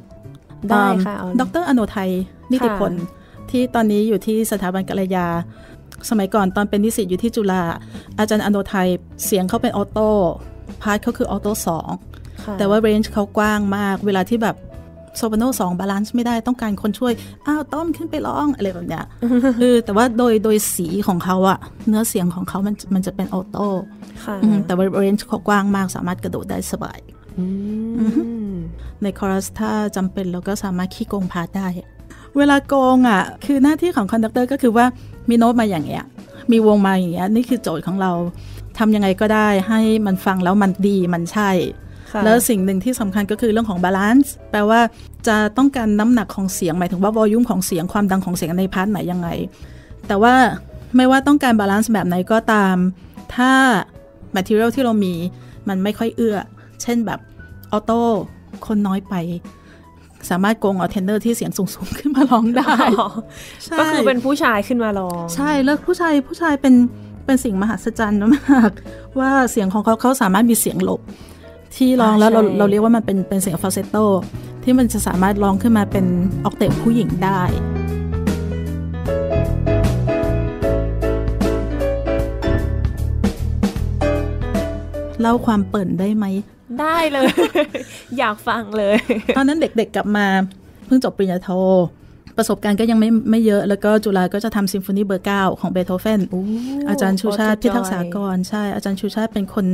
ได้ค่ะดร.อโนไทยนิติพลที่ตอนนี้อยู่ที่สถาบันกัลยาสมัยก่อนตอนเป็นนิสิตอยู่ที่จุฬาอาจารย์อโนไทยเสียงเขาเป็นออโต้พาร์ทเขาคือออโต้สองแต่ว่าเรนจ์เขากว้างมากเวลาที่แบบโซปราโนสองบาลานซ์ไม่ได้ต้องการคนช่วยอ้าวต้อมขึ้นไปร้องอะไรแบบเนี้ยคือแต่ว่าโดยโดยสีของเขาอะเนื้อเสียงของเขามันมันจะเป็นออโต้แต่ว่าเรนจ์เขากว้างมากสามารถกระโดดได้สบายในคอรัสถ้าจำเป็นเราก็สามารถขี้โกงพาร์ทได้เวลาโกงอ่ะคือหน้าที่ของคอนดักเตอร์ก็คือว่ามีโน้ตมาอย่างเงี้ยมีวงมาอย่างเงี้ยนี่คือโจทย์ของเราทำยังไงก็ได้ให้มันฟังแล้วมันดีมันใช่แล้วสิ่งหนึ่งที่สำคัญก็คือเรื่องของบาลานซ์แปลว่าจะต้องการน้ำหนักของเสียงหมายถึงว่าวอลลุ่มของเสียงความดังของเสียงในพาร์ทไหนยังไงแต่ว่าไม่ว่าต้องการบาลานซ์แบบไหนก็ตามถ้าแมทเทียลที่เรามีมันไม่ค่อยเอื้อเช่นแบบออโต้คนน้อยไปสามารถโกงเอาเทนเนอร์ที่เสียงสูงๆขึ้นมาร้องได้ก็คือเป็นผู้ชายขึ้นมาร้องใช่แล้วผู้ชายผู้ชายเป็นเป็นสิ่งมหัศจรรย์มากว่าเสียงของเขาเขาสามารถมีเสียงหลบที่ร้องแล้วเราเราเรียกว่ามันเป็นเป็นเสียงฟาเซตโตที่มันจะสามารถร้องขึ้นมาเป็นออกเตปผู้หญิงได้เล่าความเปิ่นได้ไหมได้เลย อยากฟังเลยตอนนั้นเด็กๆกลับมาเพิ่งจบปริญญาโทประสบการณ์ก็ยังไม่ไม่เยอะแล้วก็จุฬาก็จะทำซิมโฟนีเบอร์เก้าของเบโธเฟนอาจารย์ชูชาติพิทักษากรใช่อาจารย์ชูชาติเป็นคน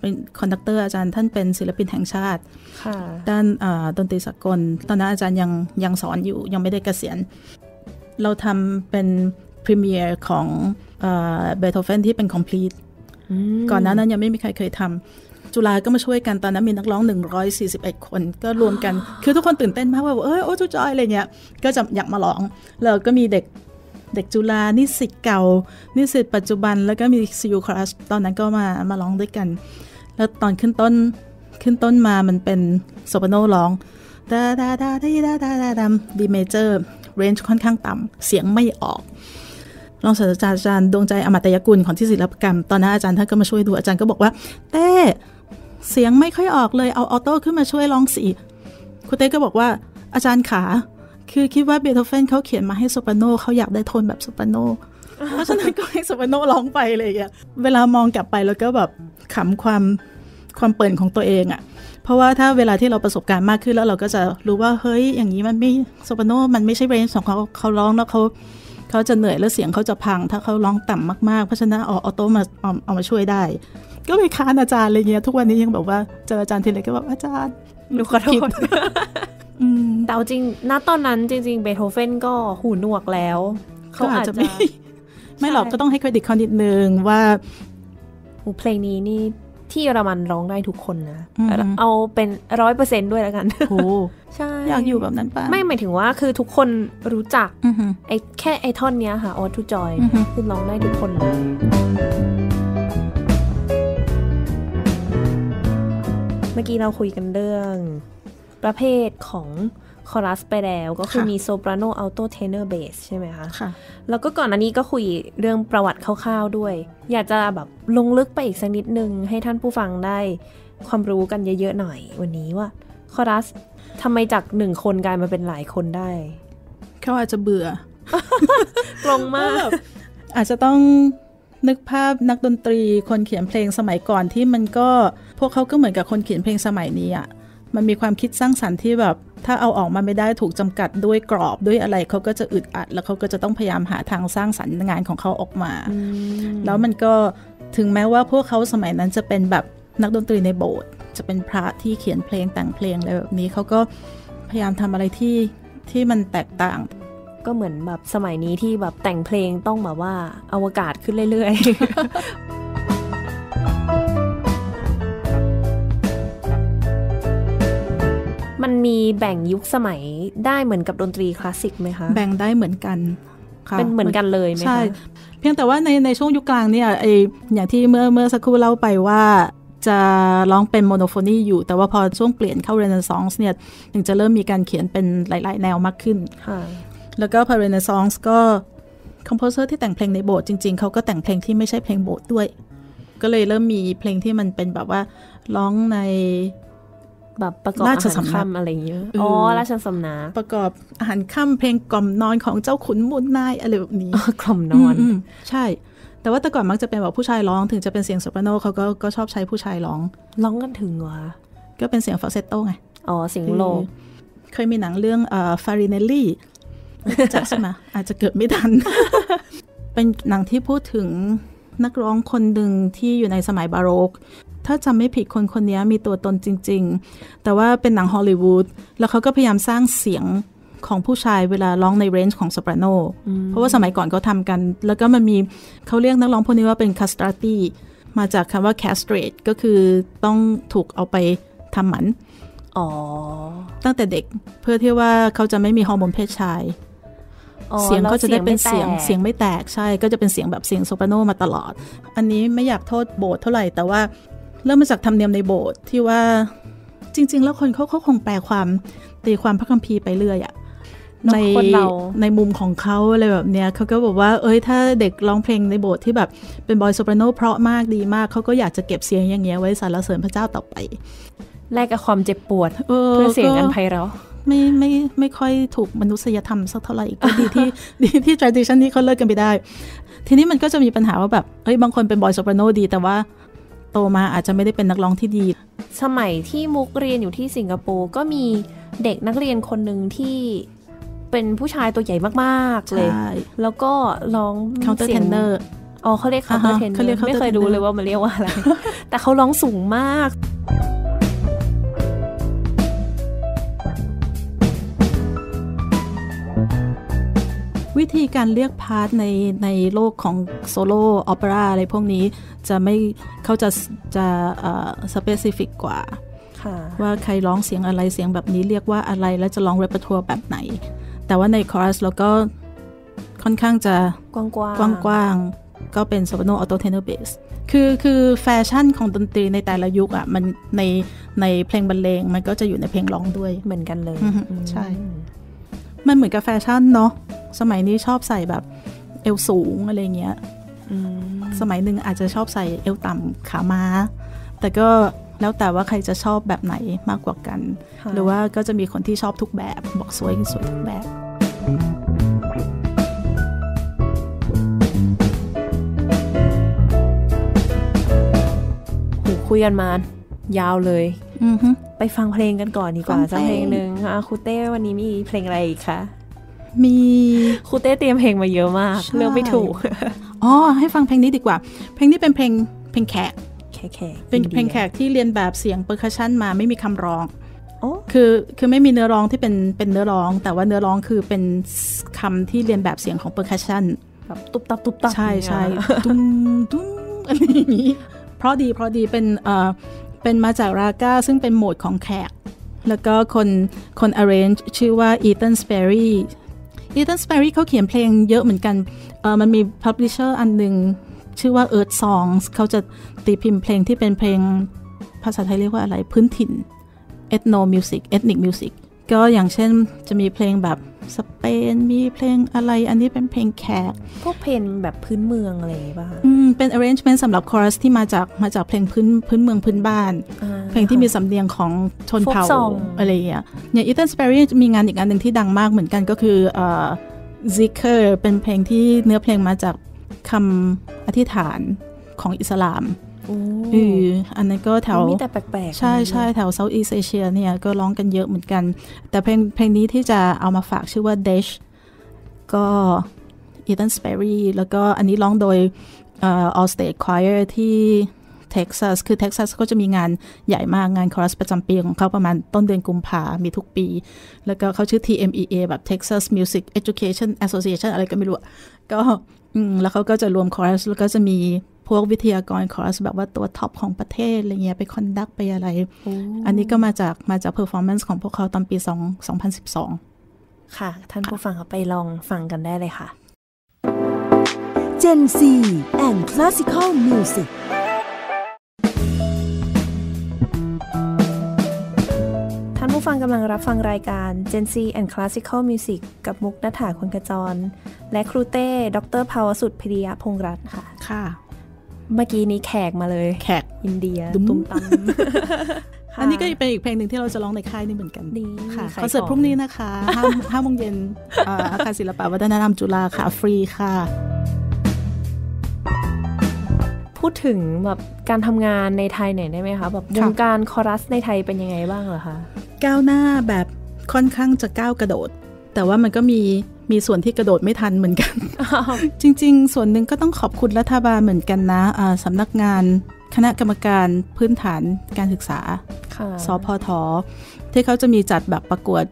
เป็นคอนดักเตอร์อาจารย์ท่านเป็นศิลปินแห่งชาติด้านดนตรีสากลตอนนั้นอาจารย์ยังยังสอนอยู่ยังไม่ได้เกษียณเราทำเป็นพรีเมียร์ของเบโธเฟนที่เป็นคอมพลีทก่อนหน้านั้นยังไม่มีใครเคยทำจุฬาก็มาช่วยกันตอนนั้นมีนักร้องหนึ่งร้อยสี่สิบเอ็ดคนก็รวมกันคือทุกคนตื่นเต้นมากว่าเออโอ้จุจอยอะไรเงี้ยก็จะอยากมาร้องแล้วก็มีเด็กเด็กจุฬานิสิตเก่านิสิตปัจจุบันแล้วก็มี ซี ยู Chorus ตอนนั้นก็มามาร้องด้วยกันแล้วตอนขึ้นต้นขึ้นต้นมามันเป็นโซปราโนร้องดาดาดาดาดาดาดาดาดีเมเจอร์เรนจ์ค่อนข้างต่ำเสียงไม่ออกรองศาสตราจารย์ดวงใจอมตยกุลของที่ศิลปกรรมตอนนั้นอาจารย์ท่านก็มาช่วยดูอาจารย์ก็บอกว่าเต้เสียงไม่ค่อยออกเลยเอาออโต้ขึ้นมาช่วยร้องสิคุณเต้ก็บอกว่าอาจารย์ขาคือคิดว่าเบโธเฟนเขาเขียนมาให้โซปราโนเขาอยากได้โทนแบบโซปราโนเพราะฉะนั้นก็ให้โซปราโนร้องไปเลยอ่ะเวลามองกลับไปแล้วก็แบบขำความความเปิ่นของตัวเองอ่ะเพราะว่าถ้าเวลาที่เราประสบการณ์มากขึ้นแล้วเราก็จะรู้ว่าเฮ้ยอย่างนี้มันไม่โซปราโนมันไม่ใช่เรนจ์ของเขาเขาร้องแล้วเขาเขาจะเหนื่อยแล้วเสียงเขาจะพังถ้าเขาร้องต่ำมากๆเพราะฉะนั้นออโต้มาเอามาช่วยได้ก็ไปค้านอาจารย์อะไรเงี้ยทุกวันนี้ยังแบบว่าเจออาจารย์ทีไรก็แบบอาจารย์ลูกขอโทษ แต่จริงณตอนนั้นจริงๆเบโธเฟนก็หูหนวกแล้วเขาอาจจะไม่ไม่หรอกก็ต้องให้เครดิตเขานิดนึงว่าเพลงนี้นี่ ที่เยอรมันร้องได้ทุกคนนะเอาเป็น ร้อยเปอร์เซ็นต์ ด้วยแล้วกันโหใช่อยากอยู่แบบนั้นป่ะไม่หมายถึงว่าคือทุกคนรู้จักไอ้แค่ไอ้ท่อนเนี้ยค่ะ Ode to Joy คือร้องได้ทุกคนเลยเมื่อกี้เราคุยกันเรื่องประเภทของคอรัสไปแล้วก็คือมีโซปราโนอัลโตเทเนอร์เบสใช่ไหมคะค่ะแล้วก็ก่อนอันนี้ก็คุยเรื่องประวัติคร่าวๆด้วยอยากจะแบบลงลึกไปอีกสักนิดนึงให้ท่านผู้ฟังได้ความรู้กันเยอะๆหน่อยวันนี้ว่าคอรัสทำไมจากหนึ่งคนกลายมาเป็นหลายคนได้เขาอาจจะเบื่อ ตรงมาก อาจจะต้องนึกภาพนักดนตรีคนเขียนเพลงสมัยก่อนที่มันก็พวกเขาก็เหมือนกับคนเขียนเพลงสมัยนี้อ่ะมันมีความคิดสร้างสรรค์ที่แบบถ้าเอาออกมาไม่ได้ถูกจำกัดด้วยกรอบด้วยอะไรเขาก็จะอึดอัดแล้วเขาก็จะต้องพยายามหาทางสร้างสรรค์งานของเขาออกมาแล้วมันก็ถึงแม้ว่าพวกเขาสมัยนั้นจะเป็นแบบนักดนตรีในโบสถ์จะเป็นพระที่เขียนเพลงแต่งเพลงอะไรแบบนี้เขาก็พยายามทำอะไรที่ที่มันแตกต่างก็เหมือนแบบสมัยนี้ที่แบบแต่งเพลงต้องแบบว่าอวกาศขึ้นเรื่อยๆ มันมีแบ่งยุคสมัยได้เหมือนกับดนตรีคลาสสิกไหมคะแบ่งได้เหมือนกันค่ะเป็นเหมือนกันเลยไหมคะใช่เพียงแต่ว่าในในช่วงยุคกลางเนี่ยไออย่างที่เมื่อเมื่อสักครู่เล่าไปว่าจะร้องเป็นโมโนโฟนีอยู่แต่ว่าพอช่วงเปลี่ยนเข้าเรเนซองส์เนี่ยถึงจะเริ่มมีการเขียนเป็นหลายๆแนวมากขึ้นแล้วก็พอเรเนซองส์ก็คอมโพเซอร์ที่แต่งเพลงในโบสถ์จริงๆเขาก็แต่งเพลงที่ไม่ใช่เพลงโบสถ์ด้วยก็เลยเริ่มมีเพลงที่มันเป็นแบบว่าร้องในแบบประกอบอาหารค่ำอะไรอย่างเงี้ยอ๋อราชสำนักประกอบอาหารค่ำเพลงกล่อมนอนของเจ้าขุนมูลนายอะไรแบบนี้กล่อมนอนใช่แต่ว่าแต่ก่อนมักจะเป็นแบบผู้ชายร้องถึงจะเป็นเสียงโซปราโนเขาก็ก็ชอบใช้ผู้ชายร้องร้องกันถึงวะก็เป็นเสียงฟาเซตโต้ไงอ๋อเสียงโลเคยมีหนังเรื่องเอ่อฟาริเนลลี่จะใช่ไหมอาจจะเกิดไม่ทันเป็นหนังที่พูดถึงนักร้องคนหนึ่งที่อยู่ในสมัยบาโรกถ้าจำไม่ผิดคนคนนี้มีตัวตนจริงๆแต่ว่าเป็นหนังฮอลลีวูดแล้วเขาก็พยายามสร้างเสียงของผู้ชายเวลาร้องในเรนจ์ของโซปราโนเพราะว่าสมัยก่อนเขาทำกันแล้วก็มันมีเขาเรียกนักร้องพวกนี้ว่าเป็นคาสตราตีมาจากคำว่า castrate ก็คือต้องถูกเอาไปทำหมันอ๋อตั้งแต่เด็กเพื่อที่ว่าเขาจะไม่มีฮอร์โมนเพศชายเสียงก็จะได้เป็นเสียงเสียงไม่แตกใช่ก็จะเป็นเสียงแบบเสียงโซปราโนมาตลอดอันนี้ไม่อยากโทษโบสถ์เท่าไหร่แต่ว่าเริ่มมาจากธรรมเนียมในโบสถ์ที่ว่าจริงๆแล้วคนเขาเขาคงแปลความตีความพระคัมภีร์ไปเรื่อยอะในในมุมของเขาอะไรแบบเนี้ยเขาก็บอกว่าเอ้ยถ้าเด็กร้องเพลงในโบสถ์ที่แบบเป็นบอยโซปราโนเพราะมากดีมากเขาก็อยากจะเก็บเสียงอย่างเงี้ยไว้สรรเสริญพระเจ้าต่อไปแลกกับความเจ็บปวดเพื่อเสียงอันไพเราะไม่ไม่ไม่ค่อยถูกมนุษยธรรมสักเท่าไหร่ก็ดีที่ดีที่ tradition นี้เขาเลิกกันไปได้ทีนี้มันก็จะมีปัญหาว่าแบบเอ้ยบางคนเป็นบอยโซปราโนดีแต่ว่าโตมาอาจจะไม่ได้เป็นนักร้องที่ดีสมัยที่มุกเรียนอยู่ที่สิงคโปร์ก็มีเด็กนักเรียนคนหนึ่งที่เป็นผู้ชายตัวใหญ่มากๆเลยแล้วก็ร้องเค้าเตอร์เทนเนอร์อ๋อเขาเรียกเค้าเตอร์เทนเนอร์ไม่เคยรู้เลยว่ามันเรียกว่าอะไรแต่เขาร้องสูงมากวิธีการเรียกพาร์ทในในโลกของโซโล่ออเปร่าอะไรพวกนี้จะไม่เขาจะจะเอ่อสเปซิฟิกกว่าว่าใครร้องเสียงอะไรเสียงแบบนี้เรียกว่าอะไรและจะร้องเรเปอร์ทัวร์แบบไหนแต่ว่าในคอรัสเราก็ค่อนข้างจะกว้างกว้างก็เป็นโซปราโนอัลโตเทเนอร์เบสคือคือแฟชั่นของดนตรีในแต่ละยุคอ่ะมันในในเพลงบรรเลงมันก็จะอยู่ในเพลงร้องด้วยเหมือนกันเลยใช่มันเหมือนกับแฟชั่นเนาะสมัยนี้ชอบใส่แบบเอวสูงอะไรเงี้ยสมัยหนึ่งอาจจะชอบใส่เอวต่ำขาม้าแต่ก็แล้วแต่ว่าใครจะชอบแบบไหนมากกว่ากันหรือว่าก็จะมีคนที่ชอบทุกแบบบอกสวยสวยทุกแบบหูคุยกันมายาวเลยไปฟังเพลงกันก่อนดีกว่าสักเพลงนึงค่ะครูเต้วันนี้มีเพลงอะไรอีกคะมีครูเต้เตรียมเพลงมาเยอะมากเลือกไม่ถูกอ๋อให้ฟังเพลงนี้ดีกว่าเพลงนี้เป็นเพลงเพลงแขกแขกเป็นเพลงแขกที่เรียนแบบเสียงเพอร์คัชชั่นมาไม่มีคำร้องคือคือไม่มีเนื้อร้องที่เป็นเป็นเนื้อร้องแต่ว่าเนื้อร้องคือเป็นคำที่เรียนแบบเสียงของเพอร์คัชชั่นแบบตุ๊บตับตุ๊บตับใช่ใช่ตุ้มตุ้มอะไรอย่างนี้ เพราะดีเพราะดีเป็นเอ่อเป็นมาจากราก้าซึ่งเป็นโหมดของแขกแล้วก็คนคน arrange ชื่อว่าอีเธนสเปอรี่อีเธนสเปอรี่เขาเขียนเพลงเยอะเหมือนกันเอ่อมันมี publisher อันนึงชื่อว่า Earth Songs เขาจะตีพิมพ์เพลงที่เป็นเพลงภาษาไทยเรียกว่าอะไรพื้นถิ่น ethno music ethnic music ก็อย่างเช่นจะมีเพลงแบบสเปนมีเพลงอะไรอันนี้เป็นเพลงแขกพวกเพลงแบบพื้นเมืองอะไรบ้างอืมเป็น arrangement สำหรับ chorus ที่มาจากมาจากเพลงพื้นพื้นเมืองพื้นบ้านเพลงที่มีสำเนียงของชนเผ่าอะไรอย่างเงี้ยอย่าง Ethan Sperry มีงานอีกอันหนึ่งที่ดังมากเหมือนกันก็คือเอ่อ Zikr เป็นเพลงที่เนื้อเพลงมาจากคำอธิษฐานของอิสลามอืออันนั้นก็แถวมีแต่แปลกๆใช่ๆแถวเซาท์อีสต์เอเชียเนี่ยก็ร้องกันเยอะเหมือนกันแต่เพลงเพลงนี้ที่จะเอามาฝากชื่อว่า Dash ก็ Ethan Sperry แล้วก็อันนี้ร้องโดยเอ่อ All State Choir ที่ Texas คือ Texas ก็จะมีงานใหญ่มากงานคอรัสประจำปีของเขาประมาณต้นเดือนกุมภาพันธ์มีทุกปีแล้วก็เขาชื่อ ที เอ็ม อี เอ แบบ Texas Music Education Association อะไรก็ไม่รู้ก็แล้วเขาก็จะรวมคอรัสแล้วก็จะมีพวกวิทยากรคอรัสแบบว่าตัวท็อปของประเทศอะไรเงี้ยไปคอนดักไปอะไร อ, อันนี้ก็มาจากมาจากเพอร์ฟอร์แมนซ์ของพวกเขาตอนปีสองพันสิบสองค่ะท่านผู้ฟังเขาไปลองฟังกันได้เลยค่ะ Gen Z and Classical Musicผู้ฟังกำลังรับฟังรายการ Gen Z and Classical Music กับมุกณฐา คนขจรและครูเต้ดร.ภาวสุทธิ์ พิริยะพงษ์รัตน์ค่ะค่ะเมื่อกี้นี้แขกมาเลยแขกอินเดียตุ้มตั้ม อันนี้ก็เป็นอีกเพลงหนึ่งที่เราจะร้องในค่ายนี้เหมือนกันดีค่ะคอนเสิร์ตพรุ่งนี้นะคะห้าโมงเย็นอาคารศิลปวัฒนธรรมจุฬาค่ะฟรีค่ะพูดถึงแบบการทำงานในไทยหน่อยได้ไหมคะแบบวงการคอรัสในไทยเป็นยังไงบ้างเหรอคะก้าวหน้าแบบค่อนข้างจะก้าวกระโดดแต่ว่ามันก็มีมีส่วนที่กระโดดไม่ทันเหมือนกัน จริงๆส่วนหนึ่งก็ต้องขอบคุณรัฐบาลเหมือนกันนะสำนักงานคณะกรรมการพื้นฐานการศึกษา สพท.ที่เขาจะมีจัดแบบประกวด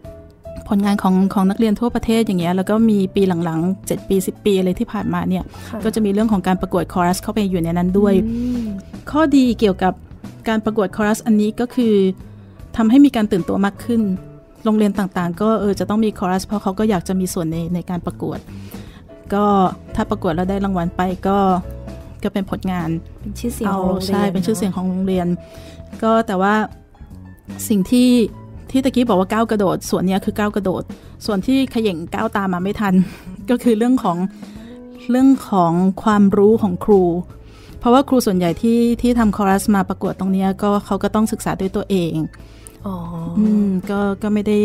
ผลงานของของนักเรียนทั่วประเทศอย่างเงี้ยแล้วก็มีปีหลังๆเจ็ดปีสิบปีอะไรที่ผ่านมาเนี่ยก็จะมีเรื่องของการประกวดคอรัสเข้าไปอยู่ในนั้นด้วยข้อดีเกี่ยวกับการประกวดคอรัสอันนี้ก็คือทำให้มีการตื่นตัวมากขึ้นโรงเรียนต่างๆก็เออจะต้องมีคอรัสเพราะเขาก็อยากจะมีส่วนในในการประกวดก็ถ้าประกวดแล้วได้รางวัลไปก็ก็เป็นผลงานเป็นชื่อเสียงของโรงเรียนใช่เป็นชื่อเสียงของโรงเรียนก็แต่ว่าสิ่งที่ที่ตะกี้บอกว่าก้าวกระโดดส่วนนี้คือก้าวกระโดดส่วนที่ขย่งก้าวตามมาไม่ทันก็คือเรื่องของเรื่องของความรู้ของครูเพราะว่าครูส่วนใหญ่ที่ที่ทำคอรัสมาประกวดตรงนี้ก็เขาก็ต้องศึกษาด้วยตัวเองอ๋ออืมก็ก็ไม่ได้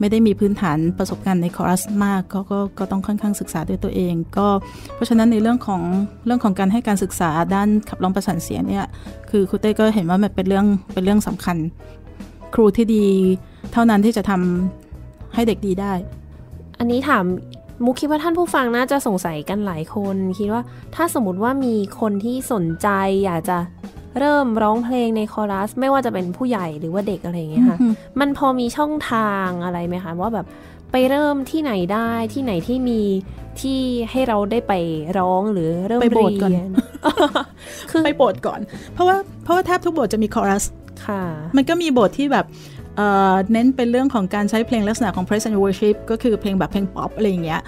ไม่ได้มีพื้นฐานประสบการณ์ในคอรัสมากก็ก็ก็ต้องค่อนข้างศึกษาด้วยตัวเองก็เพราะฉะนั้นในเรื่องของเรื่องของการให้การศึกษาด้านขับร้องประสานเสียงเนี่ยคือครูเต้ก็เห็นว่ามันเป็นเรื่องเป็นเรื่องสำคัญครูที่ดีเท่านั้นที่จะทำให้เด็กดีได้อันนี้ถามมุกคิดว่าท่านผู้ฟังน่าจะสงสัยกันหลายคนคิดว่าถ้าสมมติว่ามีคนที่สนใจอยากจะเริ่มร้องเพลงในคอรัสไม่ว่าจะเป็นผู้ใหญ่หรือว่าเด็กอะไรอย่างเงี้ยค่ะมันพอมีช่องทางอะไรไหมคะว่าแบบไปเริ่มที่ไหนได้ที่ไหนที่มีที่ให้เราได้ไปร้องหรือเริ่มไปโบสถ์ก่อน คือไปโบสถ์ก่อนเพราะว่าเพราะว่าแทบทุกโบสถ์จะมีคอรัสค่ะมันก็มีโบสถ์ที่แบบเอ่อเน้นเป็นเรื่องของการใช้เพลงลักษณะของ Praise and Worship ก็คือเพลงแบบเพลงป๊อปอะไรอย่างเงี้ย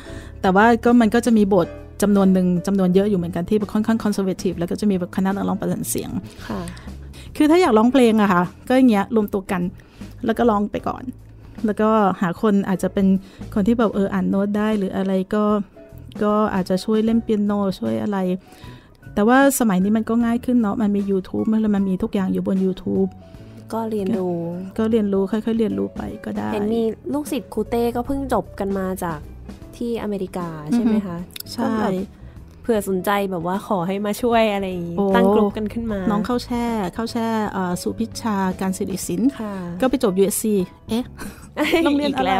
แต่ว่าก็มันก็จะมีโบสถ์จำนวนหนึ่งจำนวนเยอะอยู่เหมือนกันที่ค่อนข้างคอนเซอร์เวทีฟแล้วก็จะมีแบบคณะนักร้องประสานเสียงค่ะคือถ้าอยากร้องเพลงอะค่ะก็อย่างเงี้ยรวมตัวกันแล้วก็ร้องไปก่อนแล้วก็หาคนอาจจะเป็นคนที่แบบเอออ่านโน้ตได้หรืออะไรก็ก็อาจจะช่วยเล่นเปียโนช่วยอะไรแต่ว่าสมัยนี้มันก็ง่ายขึ้นเนาะมันมี YouTube แล้วมันมีทุกอย่างอยู่บน YouTube ก็เรียนรู้ก็เรียนรู้ค่อยๆเรียนรู้ไปก็ได้เห็นมีลูกศิษย์ครูเต้ก็เพิ่งจบกันมาจากที่อเมริกาใช่ไหมคะใช่เผื่อสนใจแบบว่าขอให้มาช่วยอะไรตั้งกลุ่มกันขึ้นมาน้องเข้าแช่เข้าแช่สุพิชชาการศิลป์ศิลป์ก็ไปจบ ยู เอส ซี เอ๊ะต้องเรียนอะไร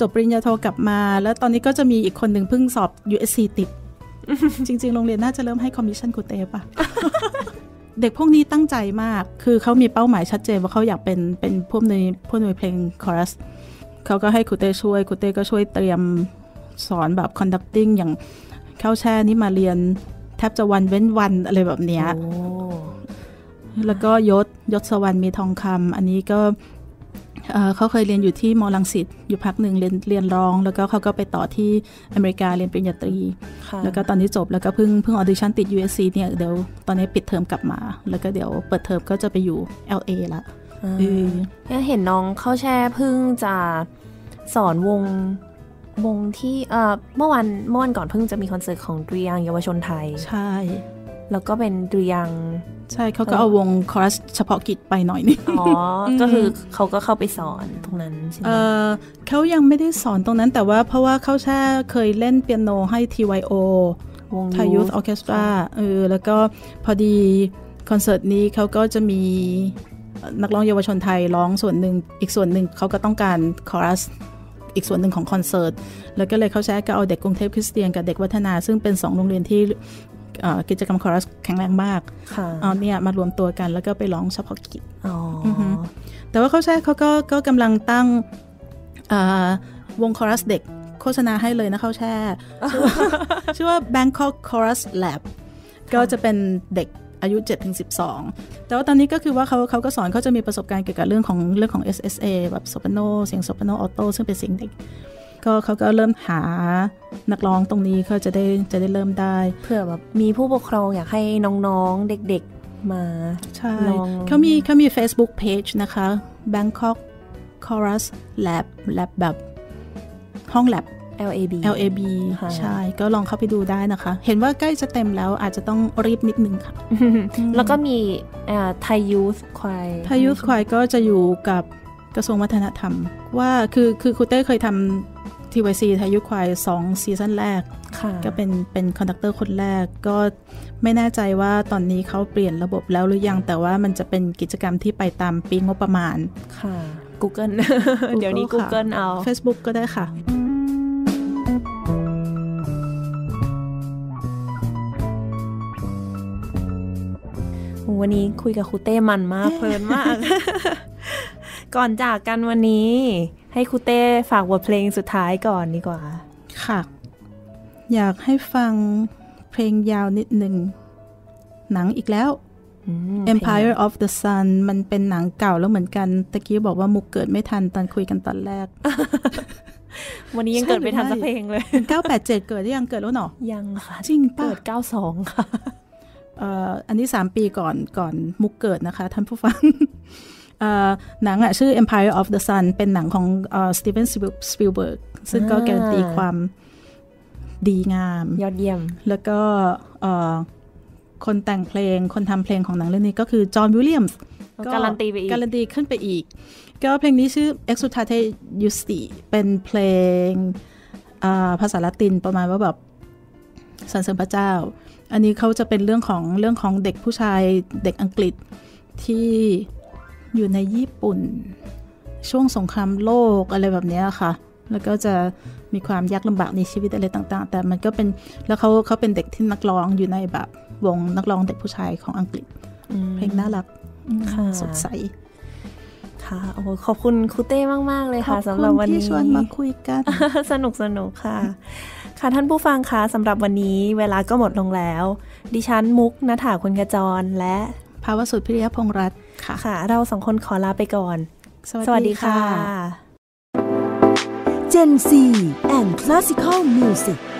จบปริญญาโทกลับมาแล้วตอนนี้ก็จะมีอีกคนหนึ่งเพิ่งสอบ ยู เอส ซี ติดจริงๆโรงเรียนน่าจะเริ่มให้คอมมิชชั่นครูเต้ป่ะเด็กพวกนี้ตั้งใจมากคือเขามีเป้าหมายชัดเจนว่าเขาอยากเป็นเป็นผู้ในผู้ในเพลงคอรัสเขาก็ให้ครูเต้ช่วยครูเต้ก็ช่วยเตรียมสอนแบบ conducting อย่างเข้าแช่นี่มาเรียนแถ ทบจะวันเว้นวันอะไรแบบเนี้ยแล้วก็ยศยศสวรรค์มีทองคำอันนี้ก็เขาเคยเรียนอยู่ที่มอลังสิตอยู่พักหนึ่งเรียนเรียนร้องแล้วก็เขาก็ไปต่อที่อเมริกาเรียนปริญญาตรีแล้วก็ตอนนี้จบแล้วก็เพิ่งเพิ่งออดิชั่นติด ยู เอส ซี เนี่ยเดี๋ยวตอนนี้ปิดเทอมกลับมาแล้วก็เดี๋ยวเปิดเทอมก็จะไปอยู่ แอล เอ ละก็เห็นน้องเขาแช่เพิ่งจะสอนวงวงที่เมื่อวันเมื่อวันก่อนเพิ่งจะมีคอนเสิร์ตของเรียงเยาวชนไทยใช่แล้วก็เป็นเรียงใช่เขาก็เอาวงคอรัสเฉพาะกิจไปหน่อยนึงอ๋อก็คือเขาก็เข้าไปสอนตรงนั้นใช่ไหมเออเขายังไม่ได้สอนตรงนั้นแต่ว่าเพราะว่าเขาแช่เคยเล่นเปียโนให้ ที วาย โอ วง Thai Youth Orchestra เออแล้วก็พอดีคอนเสิร์ตนี้เขาก็จะมีนักร้องเยาวชนไทยร้องส่วนหนึ่งอีกส่วนหนึ่งเขาก็ต้องการคอรัสอีกส่วนหนึ่งของคอนเสิร์ตแล้วก็เลยเขาแช่ก็เอาเด็กกรุงเทพคริสเตียนกับเด็กวัฒนาซึ่งเป็นสองโรงเรียนที่กิจกรรมคอรัสแข็งแรงมากเอาเนี่ยมารวมตัวกันแล้วก็ไปร้องเฉพาะกิจแต่ว่าเขาใช่เขาก็ก็กำลังตั้งวงคอรัสเด็กโฆษณาให้เลยนะเขาแช่ชื่อว่า Bangkok Chorus Lab ก็จะเป็นเด็กอายุ เจ็ดถึงสิบสอง แต่ว่าตอนนี้ก็คือว่าเขาเขาก็สอนเขาจะมีประสบการณ์เกี่ยวกับเรื่องของเรื่องของ เอส เอส เอ แบบโซปราโนเสียงโซปราโนออโต้ซึ่งเป็นเสียงเด็กก็เขาก็เริ่มหานักร้องตรงนี้เขาจะได้จะได้เริ่มได้เพื่อแบบมีผู้ปกครองอยากให้น้องๆเด็กๆมาใช่เขามีเขามี Facebook Page นะคะ Bangkok Chorus Lab Lab แบบห้อง Lab แอล เอ บี แอล เอ บี ใช่ก็ลองเข้าไปดูได้นะคะเห็นว่าใกล้จะเต็มแล้วอาจจะต้องรีบนิดนึงค่ะ แล้วก็มีเอ่อ Thai Youth Choir Thai Youth Choir ก็จะอยู่กับกระทรวงวัฒนธรรมว่าคือคือครูเต้เคยทำที วาย ซี ไทยยุควายสองซีซั่นแรกก็เป็นเป็นคอนดักเตอร์คนแรกก็ไม่แน่ใจว่าตอนนี้เขาเปลี่ยนระบบแล้วหรือยังแต่ว่ามันจะเป็นกิจกรรมที่ไปตามปีงบประมาณค่ะ Google เดี๋ยวนี้ Google เอา Facebook ก็ได้ค่ะวันนี้คุยกับครูเต้มันมากเพลินมากก่อนจากกันวันนี้ให้ครูเต้ฝากบทเพลงสุดท้ายก่อนดีกว่าค่ะอยากให้ฟังเพลงยาวนิดหนึ่งหนังอีกแล้ว Empire of the Sun มันเป็นหนังเก่าแล้วเหมือนกันตะกี้บอกว่ามุกเกิดไม่ทันตอนคุยกันตอนแรก วันนี้ยังเกิดไม่ทันสักเพลงเลยเก้าแปดเจ็ดเกิดยังเกิดแล้วหนอยังค่ะจริงป่ะเกิดเก้าสิบสองค่ะอันนี้สามปีก่อนก่อนมุกเกิดนะคะท่านผู้ฟังหนังอ่ะชื่อ Empire of the Sun เป็นหนังของ Steven Spielberg ซึ่งก็การันตีความดีงามยอดเยี่ยมแล้วก็คนแต่งเพลงคนทำเพลงของหนังเรื่องนี้ก็คือ John Williams ก็การันตีไปอีกการันตีขึ้นไปอีกก็เพลงนี้ชื่อ Exultate Justi เป็นเพลงภาษาละตินประมาณว่าแบบสรรเสริญพระเจ้าอันนี้เขาจะเป็นเรื่องของเรื่องของเด็กผู้ชายเด็กอังกฤษที่อยู่ในญี่ปุ่นช่วงสงครามโลกอะไรแบบนี้ค่ะแล้วก็จะมีความยากลำบากในชีวิตอะไรต่างๆแต่มันก็เป็นแล้วเขาเขาเป็นเด็กที่นักร้องอยู่ในแบบวงนักร้องเด็กผู้ชายของอังกฤษเพลงน่ารักสดใสค่ะโอ้ขอบคุณครูเต้มากๆเลยค่ะสำหรับวันนี้ที่ชวนมาคุยกัน สนุกสนุกค่ะ ค่ะท่านผู้ฟังคะสำหรับวันนี้เวลาก็หมดลงแล้วดิฉันมุกณฐาคุณกระจรและภาวสุทธิพิริยพงษ์รัตน์ค่ะค่ะเราสองคนขอลาไปก่อนสวัสดีค่ะ Gen Z and Classical Music